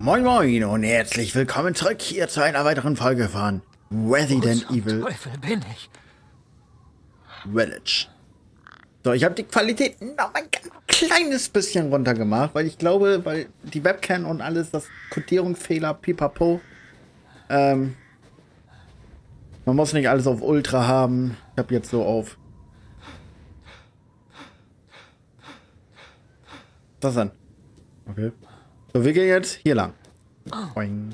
Moin Moin und herzlich willkommen zurück hier zu einer weiteren Folge von Resident Evil Village. So, ich habe die Qualität noch ein kleines bisschen runtergemacht, weil ich glaube, weil die Webcam und alles, das Kodierungsfehler, pipapo. Man muss nicht alles auf Ultra haben. Ich habe jetzt so auf. Das dann. Okay. So, wir gehen jetzt hier lang. Boing.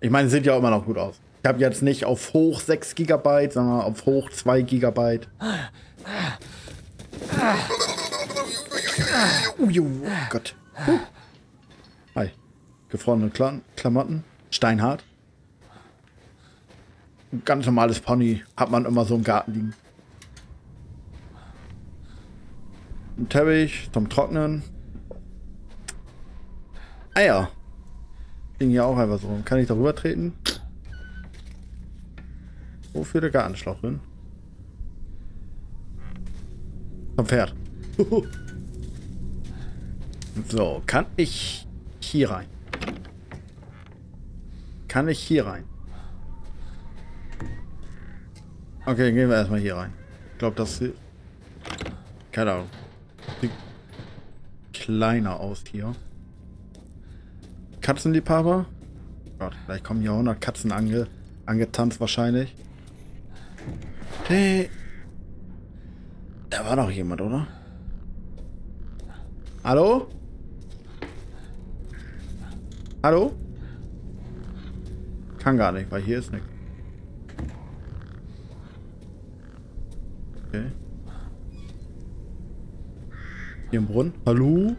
Ich meine, sieht ja immer noch gut aus. Ich habe jetzt nicht auf hoch 6 GB, sondern auf hoch 2 GB. Oh Gott. Hi. Gefrorene Klamotten. Steinhart. Ein ganz normales Pony hat man immer so im Garten liegen. Ein Teppich zum Trocknen. Ah ja. Ging ja auch einfach so rum. Kann ich darüber treten? Wo führt der Gartenschlauch hin? Zum Pferd. So, kann ich hier rein? Kann ich hier rein? Okay, gehen wir erstmal hier rein. Ich glaube, das hier... Keine Ahnung. Sieht kleiner aus hier. Katzenliebhaber? Gott, vielleicht kommen hier 100 Katzen angetanzt wahrscheinlich. Hey. Da war doch jemand, oder? Hallo? Hallo? Kann gar nicht, weil hier ist nichts. Okay. Hier im Brunnen. Hallo?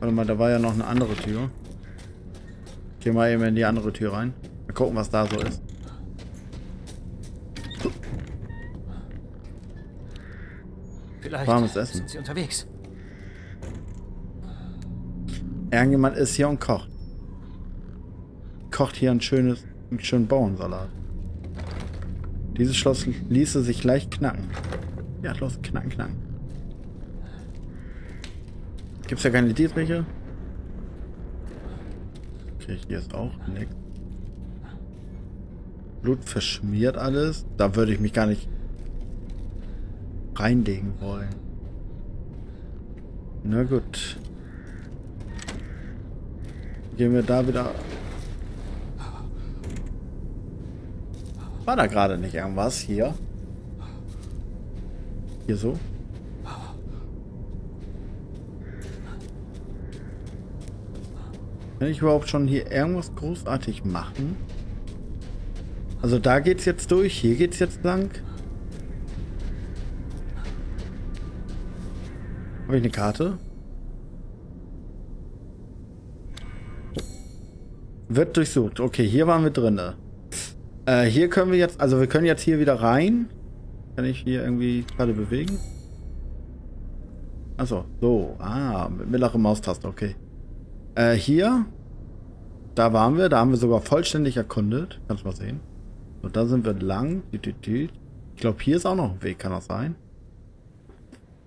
Warte mal, da war ja noch eine andere Tür. Ich geh mal eben in die andere Tür rein. Mal gucken, was da so ist. Vielleicht warmes Essen. Sind sie unterwegs. Irgendjemand ist hier und kocht. Kocht hier einen schönen Bauernsalat. Dieses Schloss ließe sich leicht knacken. Ja, los, knacken, knacken. Gibt's ja keine Dietriche? Okay, hier ist auch nichts. Blut verschmiert alles. Da würde ich mich gar nicht reinlegen wollen. Na gut. Gehen wir da wieder... War da gerade nicht irgendwas hier? Hier so? Kann ich überhaupt schon hier irgendwas großartig machen? Also da geht's jetzt durch, hier geht's jetzt lang. Habe ich eine Karte? Wird durchsucht. Okay, hier waren wir drin. Hier können wir jetzt, also wir können jetzt hier wieder rein. Kann ich hier irgendwie gerade bewegen? Achso, so. Ah, mit mittlerer Maustaste, okay. Hier, da waren wir, da haben wir sogar vollständig erkundet. Kannst du mal sehen. Und da sind wir lang. Ich glaube, hier ist auch noch ein Weg, kann das sein?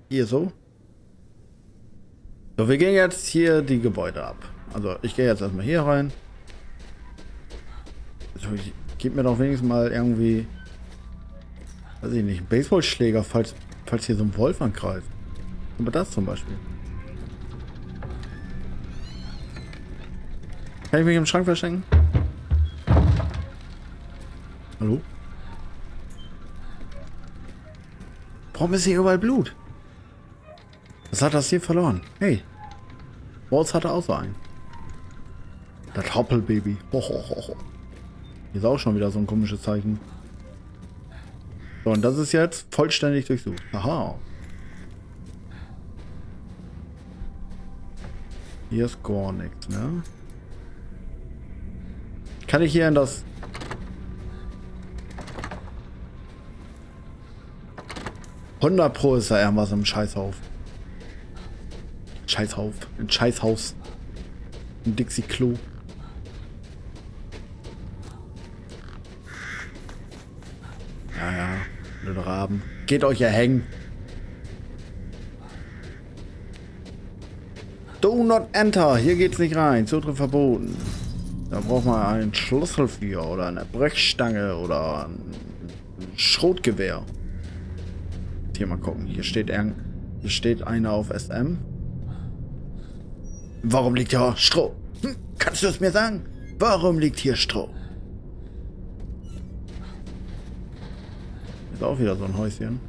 Hier so. So, wir gehen jetzt hier die Gebäude ab. Also, ich gehe jetzt erstmal hier rein. Also, gib mir doch wenigstens mal irgendwie, weiß ich nicht, einen Baseballschläger, falls hier so ein Wolf angreift. Aber das zum Beispiel. Kann ich mich im Schrank verstecken? Hallo? Warum ist hier überall Blut? Was hat das hier verloren? Hey. Rose hatte auch so einen. Das Hopplbaby. Hohohoho. Hier ist auch schon wieder so ein komisches Zeichen. So, und das ist jetzt vollständig durchsucht. Aha. Hier ist gar nichts, ne? Kann ich hier in das... $100 ist da irgendwas im Scheißhauf. Scheißhauf. Ein Scheißhaus. Ein Dixie-Klo. Naja, blöde Raben. Geht euch ja hängen. Do not enter. Hier geht's nicht rein. Zutritt verboten. Da braucht man einen Schlüssel für oder eine Brechstange oder ein Schrotgewehr. Hier mal gucken. Hier steht einer auf SM. Warum liegt hier Stroh? Hm? Kannst du es mir sagen? Warum liegt hier Stroh? Ist auch wieder so ein Häuschen.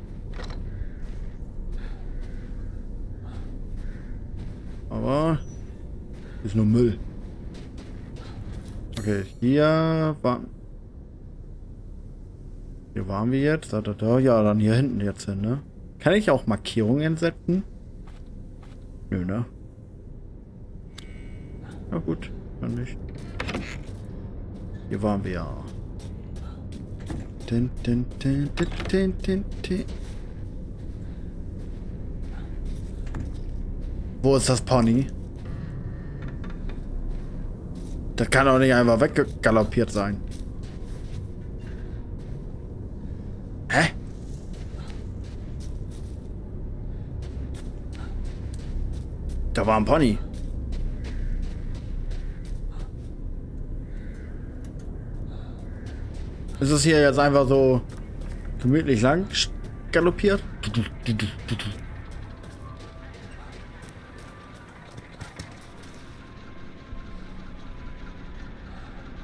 Aber ist nur Müll. Okay, hier waren wir jetzt. Da, da, da. Ja, dann hier hinten jetzt hin, ne? Kann ich auch Markierungen setzen? Nö, ne? Na gut, kann nicht. Hier waren wir ja. Wo ist das Pony? Das kann doch nicht einfach weggaloppiert sein. Hä? Da war ein Pony. Ist es hier jetzt einfach so gemütlich lang galoppiert?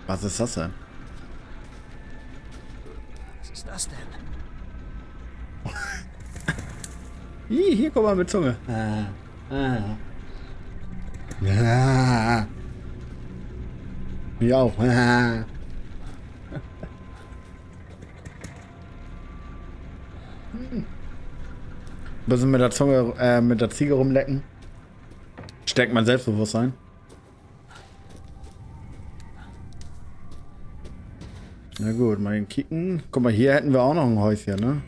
Was ist das denn? Was ist das denn? Hier kommt man mit Zunge. Mir auch. Bisschen mit der Zunge, mit der Ziege rumlecken. Stärkt mein Selbstbewusstsein. Na gut, mal den Kicken. Guck mal, hier hätten wir auch noch ein Häuschen, ne?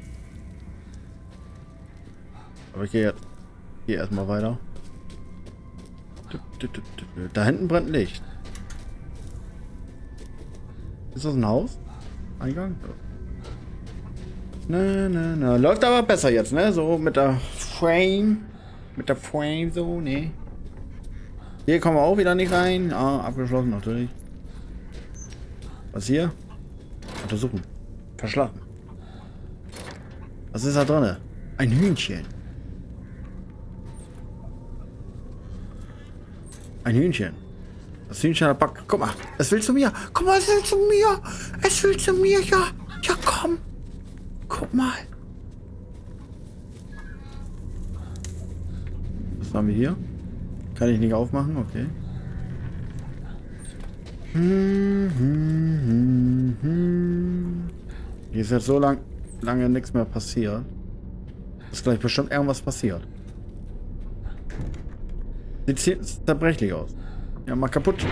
Aber ich gehe jetzt erstmal weiter. Da hinten brennt Licht. Ist das ein Haus? Eingang? Na, na, na. Läuft aber besser jetzt, ne? So mit der Frame. Mit der Frame so, ne? Hier kommen wir auch wieder nicht rein. Ah, abgeschlossen natürlich. Was hier? Untersuchen. Verschlafen. Was ist da drin? Ein Hühnchen. Ein Hühnchen. Das Hühnchen hat Bock. Guck mal, es will zu mir. Guck mal, es will zu mir. Es will zu mir, ja. Ja, komm. Guck mal. Was haben wir hier? Kann ich nicht aufmachen? Okay. Hier ist jetzt so lange nichts mehr passiert. Ist gleich bestimmt irgendwas passiert. Sieht zerbrechlich aus. Ja, mach kaputt.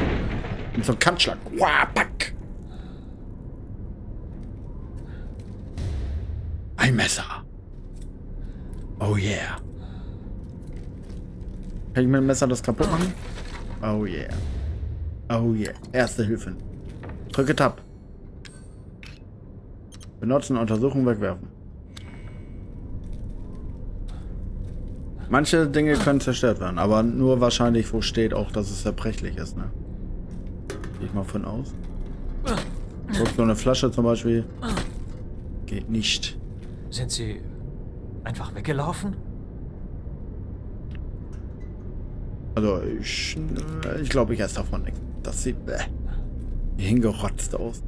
Mit so einem Kantschlag. Wow, pack! Ein Messer. Oh yeah. Kann ich mit dem Messer das kaputt machen? Oh yeah. Oh yeah. Erste Hilfe. Drücke Tab. Benutzen, untersuchen, wegwerfen. Manche Dinge können zerstört werden, aber nur wahrscheinlich, wo steht auch, dass es zerbrechlich ist, ne? Gehe ich mal von aus. Guck, so eine Flasche zum Beispiel. Geht nicht. Sind sie einfach weggelaufen? Also, ich glaube, ich esse davon nichts. Das sieht hingerotzt aus.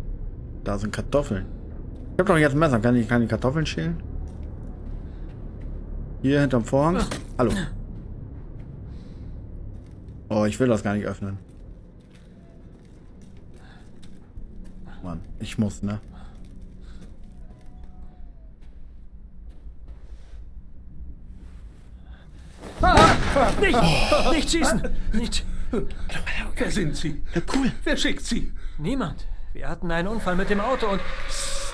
Da sind Kartoffeln. Ich habe doch jetzt ein Messer. Kann ich keine Kartoffeln schälen? Hier hinterm Vorhang? Hallo. Oh, ich will das gar nicht öffnen. Mann, ich muss, ne? Nicht! Oh. Nicht schießen! Nicht! Wer sind Sie? Cool! Wer schickt Sie? Niemand. Wir hatten einen Unfall mit dem Auto und... Psst.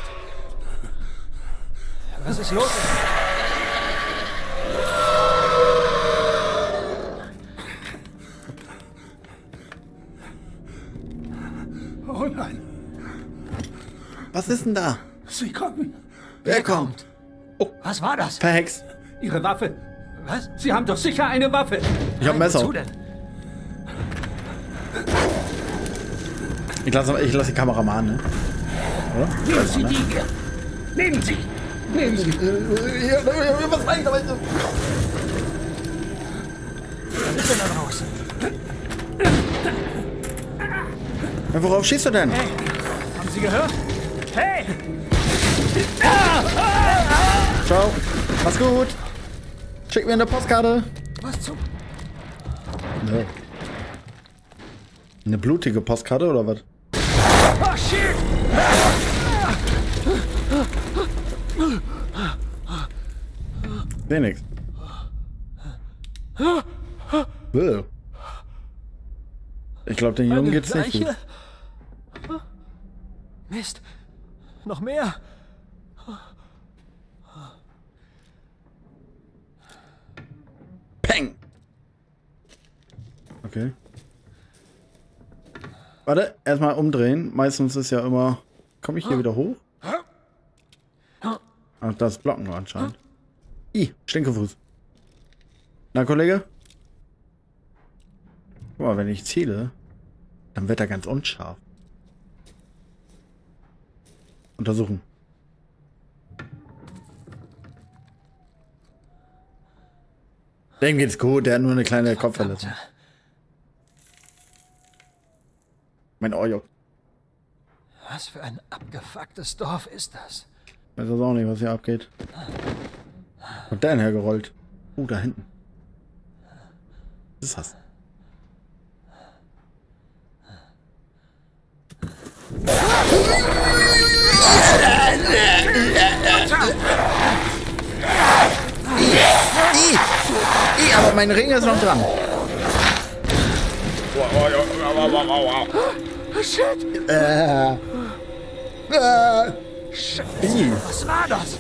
Was ist los? Oh nein! Was ist denn da? Sie kommen! Wer kommt? Oh. Was war das? Verhext! Ihre Waffe! Was? Sie haben doch sicher eine Waffe. Ich habe Messer. Ich lasse die Kamera mal an, ne? Oder? Hier ist die Dieke. Nehmen Sie! Nehmen Sie! Was meint ihr? Ich bin da raus. Ja, worauf schießt du denn? Hey, haben Sie gehört? Hey! Ciao! Mach's gut! Schick mir eine Postkarte! Was zum? Ne. Eine blutige Postkarte oder was? Oh shit! Nee, nix. Ich glaube, den Jungen geht's nicht gut. Mist. Noch mehr. Peng. Okay. Warte, erstmal umdrehen. Meistens ist ja immer... Komme ich hier wieder hoch? Ach, das blocken wir anscheinend. Ih, Stinkefuß. Na, Kollege? Guck mal, wenn ich ziele, dann wird er ganz unscharf. Untersuchen. Dem geht's gut, der hat nur eine kleine Kopfverletzung. Mein Ojo. Was für ein abgefucktes Dorf ist das? Ich weiß auch nicht, was hier abgeht. Und dann hergerollt. Oh, da hinten. Was ist das? Aber mein Ring ist noch dran. Shit. Scheiße, was war das?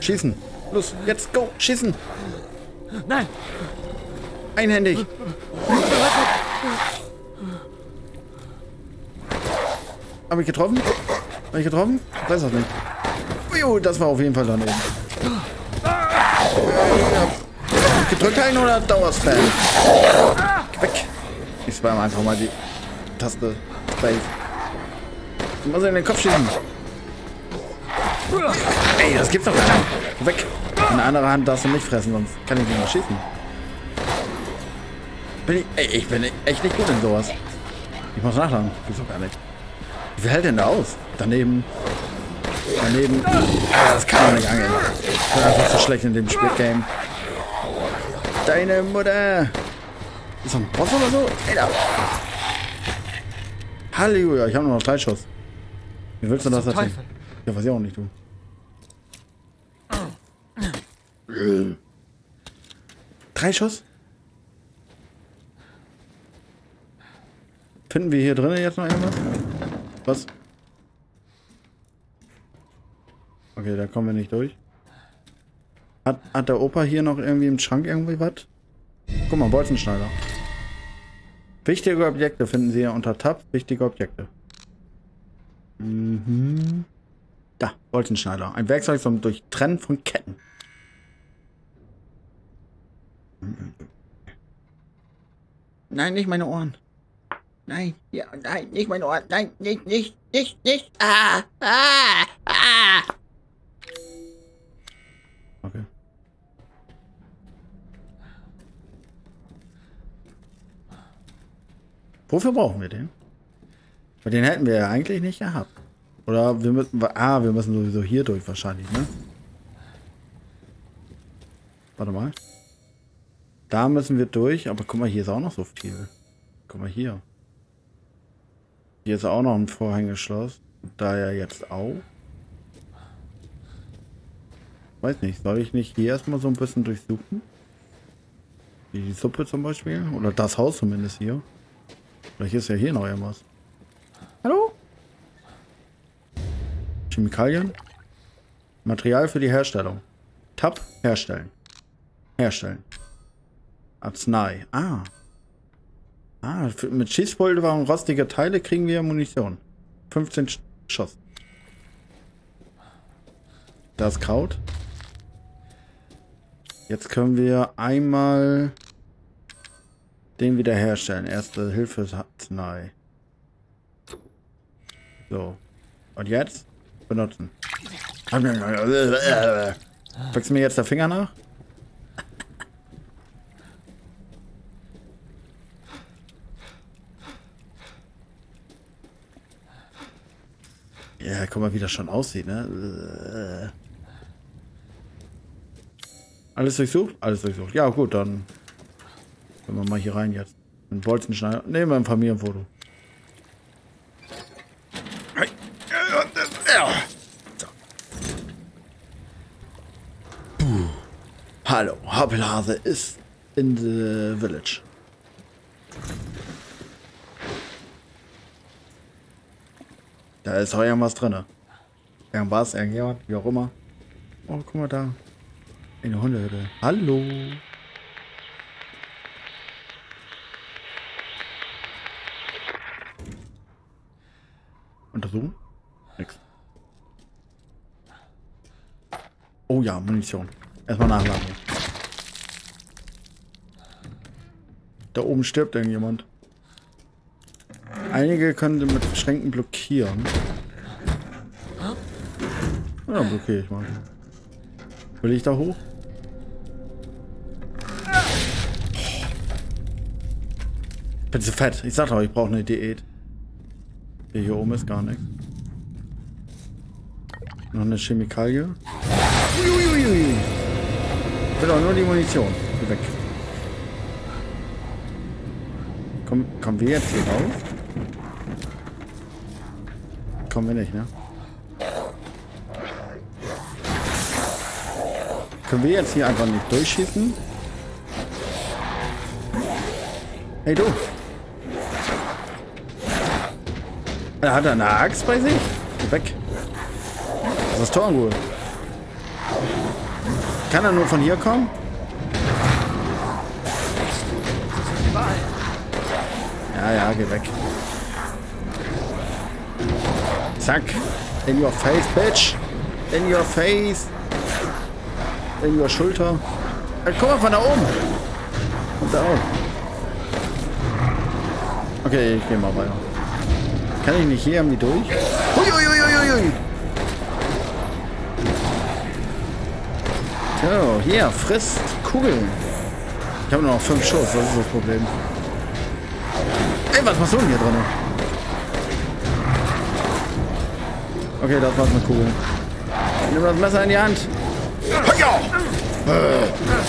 Schießen. Los, jetzt go. Schießen. Nein. Einhändig. Habe ich getroffen? Habe ich getroffen? Ich weiß das nicht. Uiuh, das war auf jeden Fall daneben. Gedrückt ein oder Dauerspam? Weg. Ich spam einfach mal die Taste. Space. Du musst in den Kopf schießen. Ey, das gibt's doch nicht. Weg. In der anderen Hand darfst du nicht fressen, sonst kann ich nicht mehr schießen. Ich bin echt nicht gut in sowas. Ich muss nachladen. Wieso gar nicht? Wie hält denn da aus? Daneben. Daneben. Das kann man nicht angehen. Ich bin einfach zu schlecht in dem Spielgame. Deine Mutter. Ist das ein Boss oder so? Ey, da. Halleluja, ich habe nur noch 3 Schuss. Wie willst du das erzählen? Ja, weiß ich auch nicht, du. Oh. 3 Schuss? Finden wir hier drinnen jetzt noch irgendwas? Was? Okay, da kommen wir nicht durch. Hat der Opa hier noch irgendwie im Schrank irgendwie was? Guck mal, Bolzenschneider. Wichtige Objekte finden Sie hier unter Tab. Wichtige Objekte. Mhm. Da, Bolzenschneider. Ein Werkzeug zum Durchtrennen von Ketten. Nein, nicht meine Ohren. Nein, ja, nein, nicht meine Ohren. Nein, nicht. Ah. Okay. Wofür brauchen wir den? Weil den hätten wir ja eigentlich nicht gehabt. Oder wir müssen... Ah, wir müssen sowieso hier durch wahrscheinlich, ne? Warte mal. Da müssen wir durch, aber guck mal, hier ist auch noch so viel. Guck mal hier. Hier ist auch noch ein Vorhängeschloss. Da ja jetzt auch. Weiß nicht, soll ich nicht hier erstmal so ein bisschen durchsuchen? Die Suppe zum Beispiel? Oder das Haus zumindest hier. Vielleicht ist ja hier noch irgendwas. Hallo? Chemikalien? Material für die Herstellung. Tab, herstellen. Herstellen. Arznei. Ah. Ah, mit Schießpulver und rostiger Teile kriegen wir Munition. 15 Schuss. Das Kraut. Jetzt können wir einmal Den wiederherstellen. Erste Hilfe Arznei. So. Und jetzt? Benutzen. Wächst mir jetzt der Finger nach? Ja, guck mal, wie das schon aussieht, ne? Alles durchsucht? Alles durchsucht. Ja, gut, dann können wir mal hier rein jetzt. Einen Bolzenschneider. Nehmen wir ein Familienfoto. Hallo, Hopplhase ist in the village. Da ist auch irgendwas drin. Irgendwas, irgendjemand, wie auch immer. Oh, guck mal da. In der Hundehütte. Hallo. Untersuchen? Nix. Oh ja, Munition. Erstmal nachladen. Da oben stirbt irgendjemand. Einige können mit Schränken blockieren. Ja, blockiere ich mal. Will ich da hoch? Ich bin zu fett. Ich sag doch, ich brauche eine Diät. Hier oben ist gar nichts. Noch eine Chemikalie. Uiuiui. Ich will auch nur die Munition. Geh weg. Kommen wir jetzt hier raus? Kommen wir nicht, ne? Können wir jetzt hier einfach nicht durchschießen? Hey, du! Er hat eine Axt bei sich? Geh weg! Das ist Tornruhe. Kann er nur von hier kommen? Ja, ja, geh weg. Zack. In your face, bitch. In your face. In your Schulter. Guck mal, von da oben. Und da auch. Okay, ich geh mal weiter. Kann ich nicht hier irgendwie durch? Uiuiuiui. So, hier, frisst Kugeln. Ich habe nur noch 5 Schuss, das ist das Problem. Ey, was machst du denn hier drin? Okay, das war's mit Kugeln. Nimm das Messer in die Hand.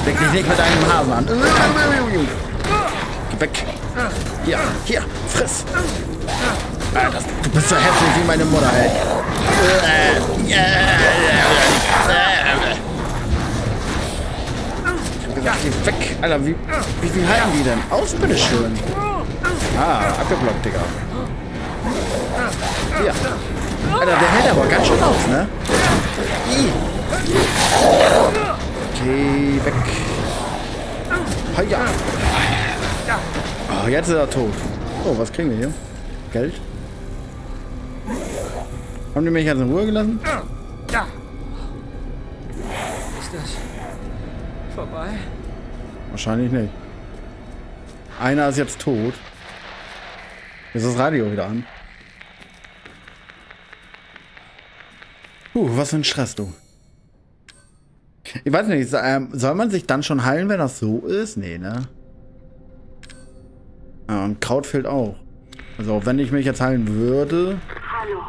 Steck dich nicht mit einem Hasen an. Geh weg. Hier, friss. Du bist so hässlich wie meine Mutter, ey. Geh weg, Alter, wie viel halten die denn? Aus, bitte schön. Ah, abgeblockt, Digga. Hier. Alter, der hält aber ganz schön aus, ne? Okay, weg. Heia. Oh, jetzt ist er tot. Oh, was kriegen wir hier? Geld? Haben die mich jetzt in Ruhe gelassen? Ja. Ist das vorbei? Wahrscheinlich nicht. Einer ist jetzt tot. Jetzt ist das Radio wieder an. Was für ein Stress, du. Ich weiß nicht, soll man sich dann schon heilen, wenn das so ist? Nee, ne? Ja, und Kraut fehlt auch. Also, auch wenn ich mich jetzt heilen würde... Hallo.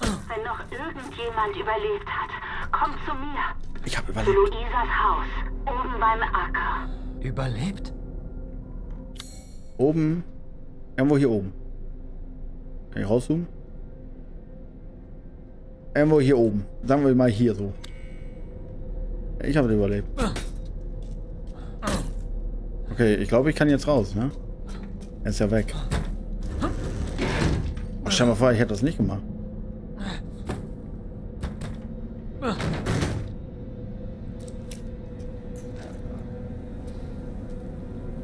Wenn noch irgendjemand überlebt hat, kommt zu mir. Ich hab überlebt. Lucias Haus, oben beim Acker. Überlebt? Oben. Irgendwo hier oben. Kann ich rauszoomen? Irgendwo hier oben. Sagen wir mal hier so. Ich habe überlebt. Okay, ich glaube, ich kann jetzt raus, ne? Er ist ja weg. Oh, stell mal vor, ich hätte das nicht gemacht.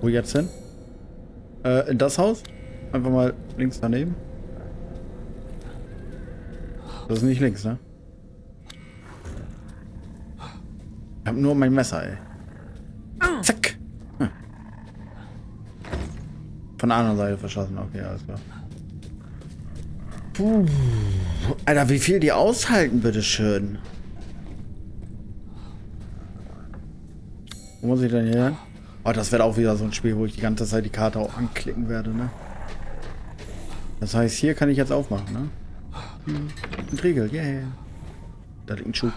Wo jetzt hin? In das Haus? Einfach mal links daneben. Das ist nicht links, ne? Ich hab nur mein Messer, ey. Zack! Hm. Von der anderen Seite verschossen. Okay, alles klar. Puh. Alter, wie viel die aushalten, bitteschön. Wo muss ich denn hier hin? Oh, das wird auch wieder so ein Spiel, wo ich die ganze Zeit die Karte auch anklicken werde, ne? Das heißt, hier kann ich jetzt aufmachen, ne? Ein Riegel, yeah. Da liegt ein Schuh.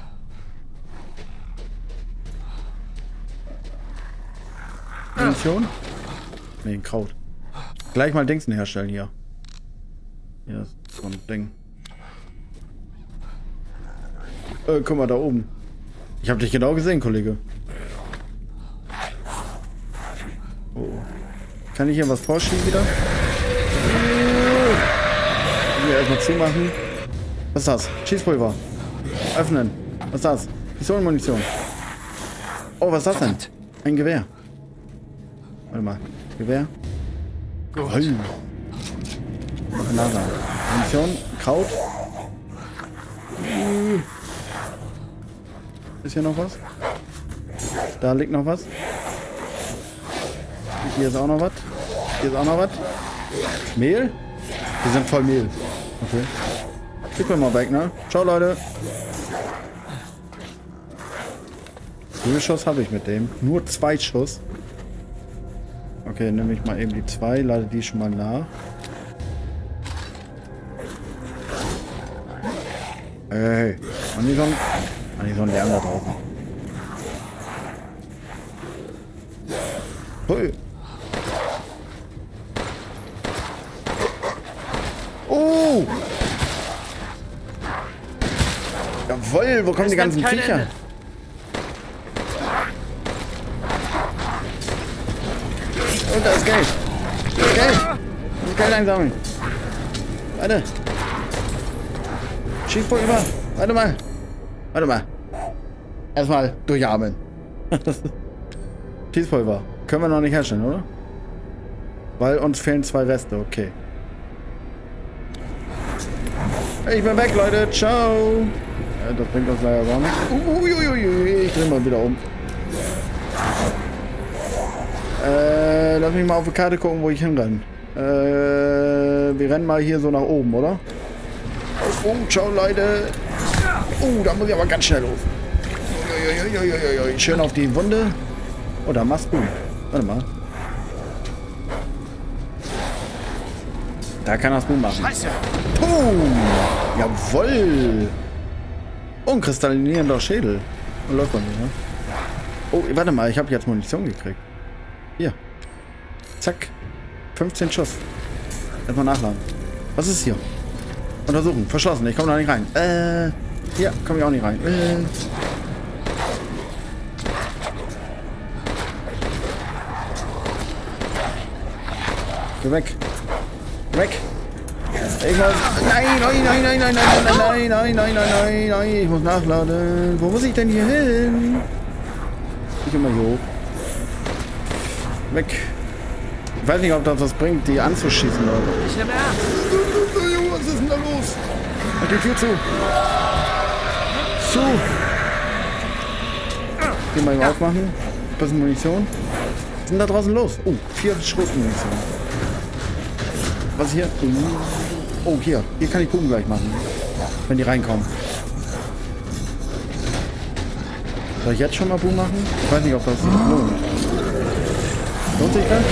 Munition? Ne, ein Kraut. Gleich mal Dingsen herstellen hier. Hier ist so ein Ding. Guck mal da oben. Ich hab dich genau gesehen, Kollege. Oh. Kann ich hier was vorschieben wieder? Hier erstmal zumachen. Was ist das? Schießpulver. Öffnen. Was ist das? Pistolenmunition. Oh, was ist das denn? Ein Gewehr. Warte mal. Gewehr. Gut. Munition. Kraut. Ist hier noch was? Da liegt noch was. Hier ist auch noch was. Hier ist auch noch was. Mehl? Wir sind voll Mehl. Okay. Ich bin mal weg, ne? Ciao, Leute. Wie viel Schuss habe ich mit dem? Nur 2 Schuss. Okay, nehme ich mal eben die 2, lade die schon mal nach. Hey, und die sollen... Ah, die sollen lernen da draußen. Hui. Oh! Jawohl, wo kommen die ganzen Viecher? Ende. Und da ist Geld. Das Geld einsammeln. Warte. Schiefboot über. Warte mal. Erstmal durchatmen. Schießpulver. Können wir noch nicht herstellen, oder? Weil uns fehlen 2 Reste, okay. Ich bin weg, Leute. Ciao. Ja, das bringt uns leider gar nicht. Ich dreh mal wieder um. Lass mich mal auf die Karte gucken, wo ich hinrenne. Wir rennen mal hier so nach oben, oder? Oh, ciao, Leute. Oh, da muss ich aber ganz schnell los. Schön auf die Wunde. Oh, da machst du. Warte mal. Da kann das gut machen. Scheiße. Puh. Jawoll. Und kristallinierender Schädel. Und läuft man nicht, ne? Oh, warte mal. Ich habe jetzt Munition gekriegt. Hier. Zack. 15 Schuss. Erstmal nachladen. Was ist hier? Untersuchen. Verschlossen. Ich komme da nicht rein. Hier komme ich auch nicht rein. Geh weg. Nein, ich muss nachladen. Wo muss ich denn hier hin? Ich immer hier hoch. Weg. Ich weiß nicht, ob das was bringt, die anzuschießen, Leute. Ich nehme ernst. Was ist denn da los? Und die Tür zu. Geh mal aufmachen. Bisschen Munition. Was ist denn da draußen los? Oh, 4 Schrotmunition. Was hier? Oh, hier. Hier kann ich Kuchen gleich machen. Wenn die reinkommen. Soll ich jetzt schon mal Boom machen? Ich weiß nicht, ob das lohnt. Lohnt sich das?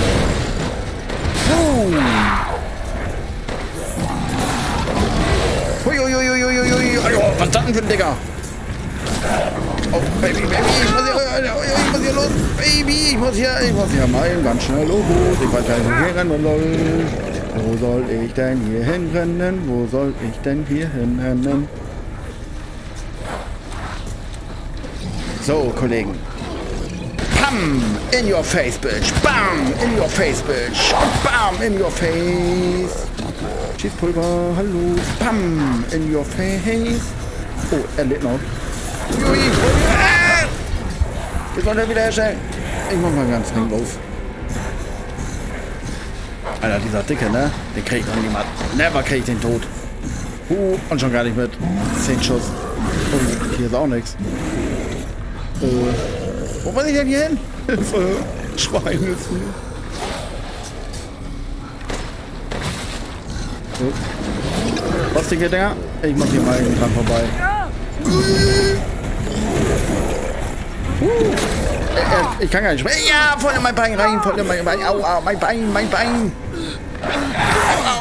Oh. Was ist das denn für ein Digger? Oh, Baby, ich muss hier, los. Baby, ich muss hier mal ganz schnell los. Ich weiß gar nicht, wo ich rennen soll. Wo soll ich denn hier hinrennen? So, Kollegen. Pam! In your face, bitch! Bam! In your face, bitch! Bam! In your face! Schießpulver, hallo! Bam! In your face! Oh, er lebt noch. Wir sollen wieder herstellen. Ich mach mal ganz dringend los. Alter, dieser Dicke, ne? Den krieg ich noch niemals. Never krieg ich den tot. Und schon gar nicht mit 10 Schuss. Und hier ist auch nichts. Wo muss ich denn hier hin? Hilfe. Schweine. Was denn hier, Dinger? Ich mach hier mal irgendwie dran vorbei. Ich kann gar nicht springen. Ja, voll in mein Bein rein, voll in mein Bein. Au, au, mein Bein, mein Bein.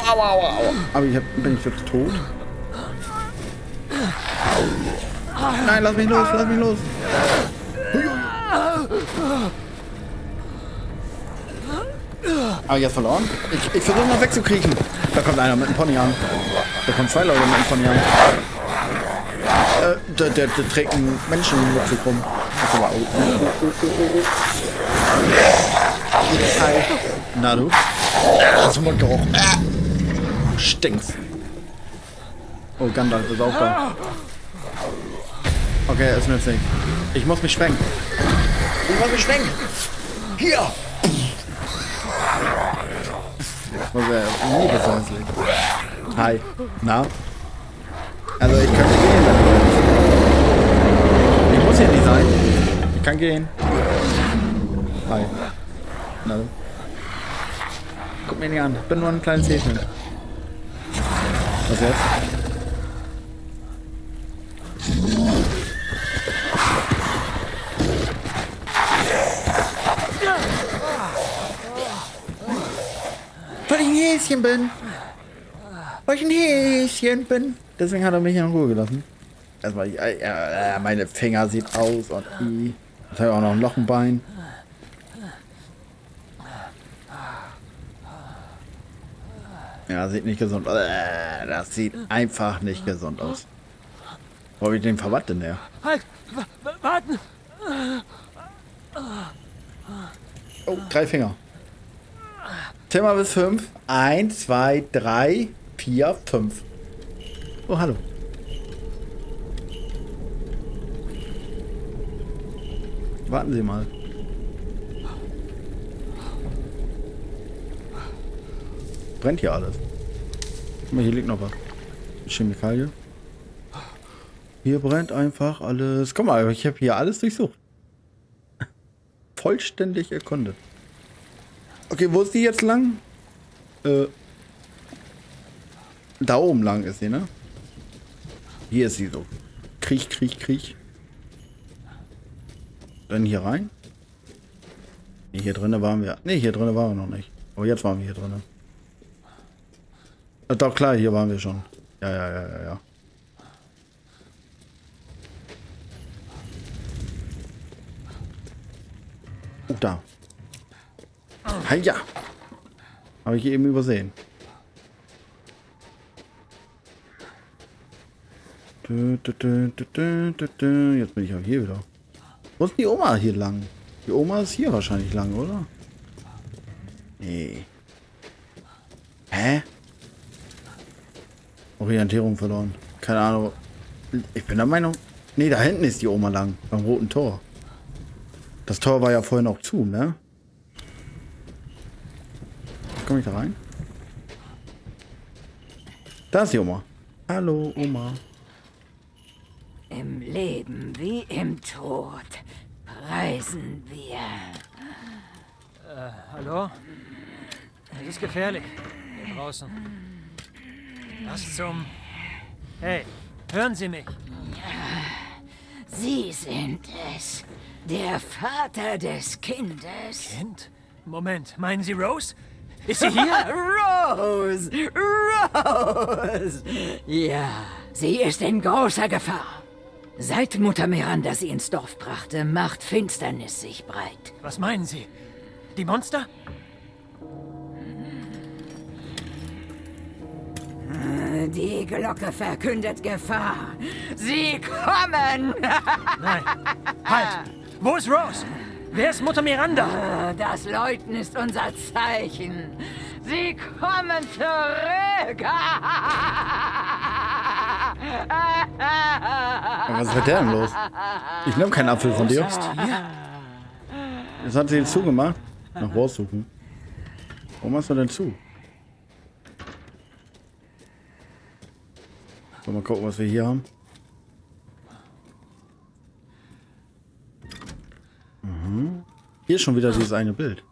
Au, au, au, au. Aber ich bin ich jetzt tot? Nein, lass mich los, lass mich los. Aber jetzt verloren. Ich versuche noch wegzukriechen. Da kommt einer mit einem Pony an. Da kommen zwei Leute mit einem Pony an. Der trägt einen Menschen rum. Ach, wow. Na du? Hast du Mund gerochen? Stinkst. Oh, Gandalf ist auch da. Okay, ist nützlich. Ich muss mich schwenken. Ich muss mich schwenken. Hier! Das war sehr liebesherzlich. Hi. Na? Also ich kann gehen. Ich muss hier nicht sein. Ich kann gehen. Hi. Na? Guck mir nicht an. Ich bin nur ein kleines Häschen. Was jetzt? Weil ich ein Häschen bin. Weil ich ein Häschen bin. Deswegen hat er mich in Ruhe gelassen. Erstmal, meine Finger sieht aus und i. Jetzt habe ich auch noch ein Loch im Bein. Ja, sieht nicht gesund aus. Das sieht einfach nicht gesund aus. Wo habe ich den Verwandt denn her? Halt! Warten! Oh, 3 Finger. Thema bis 5. 1, 2, 3, 4, 5. Oh, hallo. Warten Sie mal. Brennt hier alles. Guck mal, hier liegt noch was. Chemikalie. Hier brennt einfach alles. Guck mal, ich habe hier alles durchsucht. Vollständig erkundet. Okay, wo ist die jetzt lang? Da oben lang ist sie, ne? Hier ist sie so. Kriech, kriech, kriech. Dann hier rein. Nee, hier drinnen waren wir. Ne, hier drinnen waren wir noch nicht. Aber jetzt waren wir hier drinnen. Doch klar, hier waren wir schon. Ja. Oh, da. Ja. Habe ich eben übersehen. Jetzt bin ich auch hier wieder. Wo ist die Oma hier lang? Die Oma ist hier wahrscheinlich lang, oder? Nee. Hä? Orientierung verloren. Keine Ahnung. Ich bin der Meinung... Nee, da hinten ist die Oma lang. Beim roten Tor. Das Tor war ja vorhin auch zu, ne? Komme ich da rein? Da ist die Oma. Hallo, Oma. Im Leben wie im Tod reisen wir. Hallo? Es ist gefährlich. Hier draußen. Was zum... Hey, hören Sie mich. Sie sind es. Der Vater des Kindes. Kind? Moment, meinen Sie Rose? Ist sie hier? Rose! Rose! Ja, sie ist in großer Gefahr. Seit Mutter Miranda sie ins Dorf brachte, macht Finsternis sich breit. Was meinen Sie? Die Monster? Die Glocke verkündet Gefahr. Sie kommen! Nein, halt! Wo ist Rose? Wer ist Mutter Miranda? Das Läuten ist unser Zeichen. Sie kommen zurück! Was ist mit der denn los? Ich nehme keinen Apfel von dir. Jetzt hat sie ihn zugemacht. Nach Rose suchen. Warum machst du denn zu? So, mal gucken, was wir hier haben. Hier schon wieder dieses eine Bild.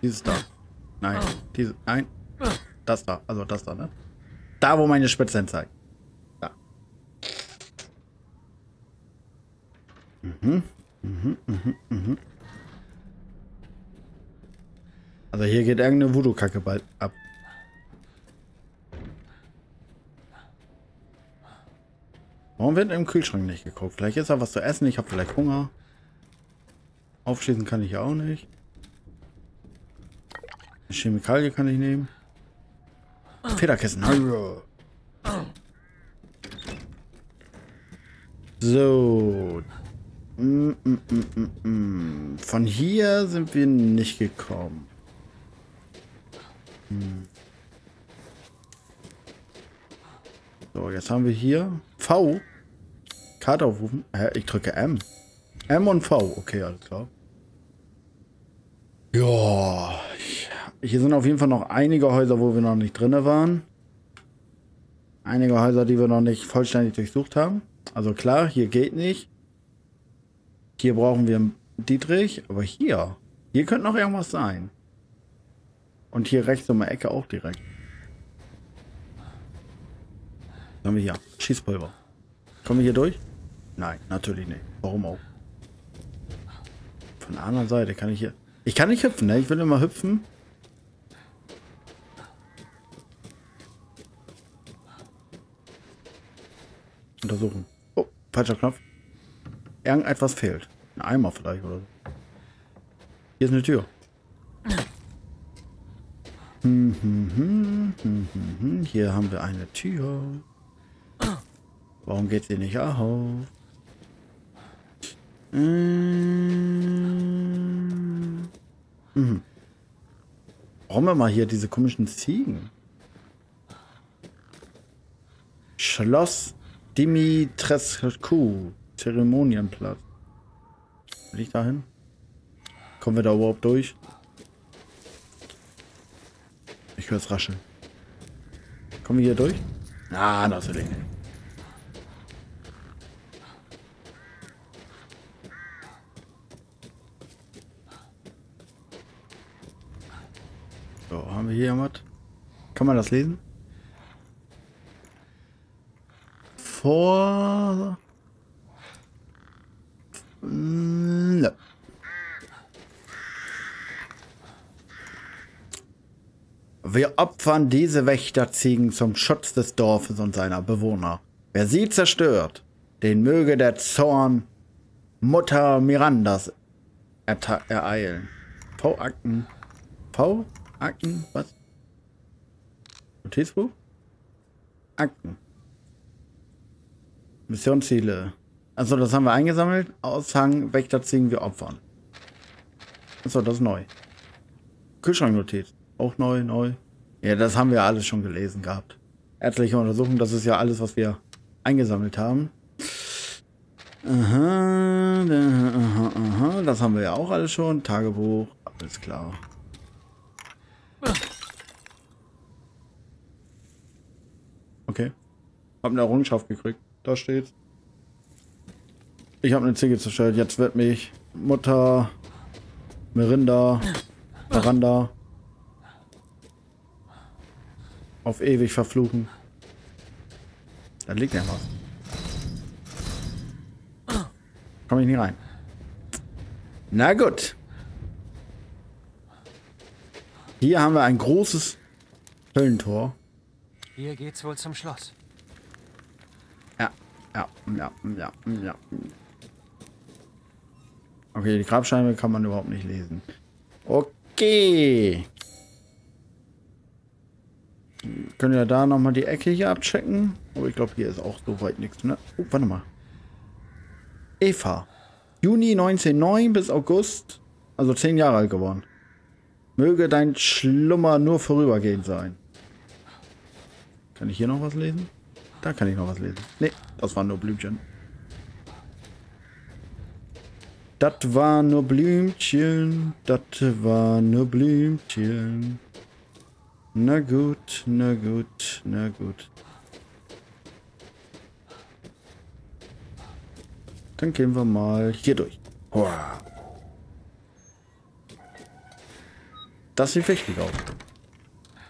Dieses da. Nein. Dieses. Nein. Das da. Also das da, ne? Da, wo meine Spitze hinzeigt. Da. Mhm. Mhm, mhm, mhm. Also hier geht irgendeine Voodoo-Kacke bald ab. Warum wird im Kühlschrank nicht geguckt? Vielleicht ist da was zu essen, ich habe vielleicht Hunger. Aufschließen kann ich auch nicht. Eine Chemikalie kann ich nehmen. Federkissen. So. Von hier sind wir nicht gekommen. So, jetzt haben wir hier V. Karte aufrufen. Ich drücke M. M und V. Okay, alles klar. Ja. Hier sind auf jeden Fall noch einige Häuser, wo wir noch nicht drin waren. Einige Häuser, die wir noch nicht vollständig durchsucht haben. Also klar, hier geht nicht. Hier brauchen wir einen Dietrich. Aber hier. Hier könnte noch irgendwas sein. Und hier rechts um die Ecke auch direkt. Dann haben wir hier Schießpulver. Kommen wir hier durch? Nein, natürlich nicht. Warum auch? Von der anderen Seite kann ich hier... Ich kann nicht hüpfen, ne? Ich will immer hüpfen. Untersuchen. Oh, falscher Knopf. Irgendetwas fehlt. Ein Eimer vielleicht oder so. Hier ist eine Tür. Hier haben wir eine Tür. Warum geht sie nicht auf? Warum immer hier diese komischen Ziegen? Schloss Dimitrescu. Zeremonienplatz. Will ich da hin? Kommen wir da überhaupt durch? Ich höre es rascheln. Kommen wir hier durch? Ah, natürlich nicht. So, haben wir hier was? Kann man das lesen? Vor... No. Wir opfern diese Wächterziegen zum Schutz des Dorfes und seiner Bewohner. Wer sie zerstört, den möge der Zorn Mutter Mirandas ereilen. V-Akten. V-Akten? Was? Notizbuch? Akten. Missionsziele. Also das haben wir eingesammelt. Aushang, Wächterziegen, wir opfern. Achso, das ist neu. Kühlschranknotiz. Auch neu. Ja, das haben wir alles schon gelesen gehabt. Ärztliche Untersuchung, das ist ja alles, was wir eingesammelt haben. Aha. Das haben wir ja auch alles schon. Tagebuch, alles klar. Okay. Hab eine Errungenschaft gekriegt. Da steht's. Ich habe eine Ziege zerstört. Jetzt wird mich Mutter Miranda auf ewig verfluchen. Da liegt ja was. Komme ich nicht rein. Na gut. Hier haben wir ein großes Höllentor. Hier geht's wohl zum Schloss. Ja. Okay, die Grabsteine kann man überhaupt nicht lesen. Okay. Können wir da nochmal die Ecke hier abchecken? Oh, ich glaube, hier ist auch so weit nichts, ne? Oh, warte mal. Eva. Juni 1909 bis August, also 10 Jahre alt geworden. Möge dein Schlummer nur vorübergehend sein. Kann ich hier noch was lesen? Da kann ich noch was lesen. Ne, das waren nur Blümchen. Das waren nur Blümchen. Das waren nur Blümchen. Na gut, na gut, na gut. Dann gehen wir mal hier durch. Wow. Das sieht wichtig aus.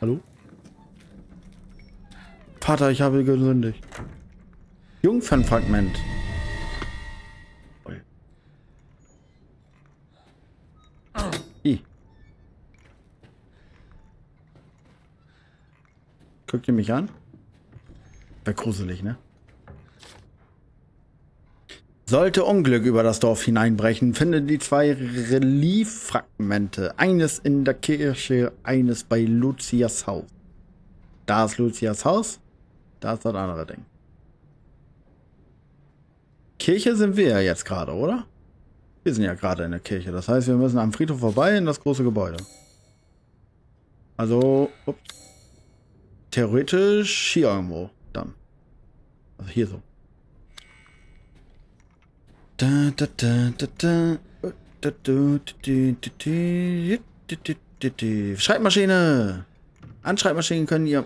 Hallo? Vater, ich habe gesündigt. Jungfernfragment. Guckt ihr mich an? Wäre gruselig, ne? Sollte Unglück über das Dorf hineinbrechen, finde die zwei Relieffragmente. Eines in der Kirche, eines bei Lucias Haus. Da ist Lucias Haus, da ist das andere Ding. Kirche sind wir ja jetzt gerade, oder? Wir sind ja gerade in der Kirche. Das heißt, wir müssen am Friedhof vorbei in das große Gebäude. Also, ups. Theoretisch hier irgendwo dann. Also hier so. Schreibmaschine! An Schreibmaschinen können ihr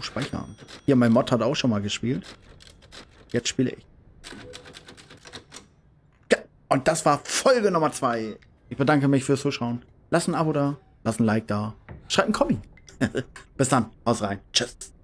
speichern. Hier, mein Mod hat auch schon mal gespielt. Jetzt spiele ich. Und das war Folge Nummer 2. Ich bedanke mich fürs Zuschauen. Lasst ein Abo da, lasst ein Like da, schreibt einen Kommi. Bis dann, haut rein. Tschüss.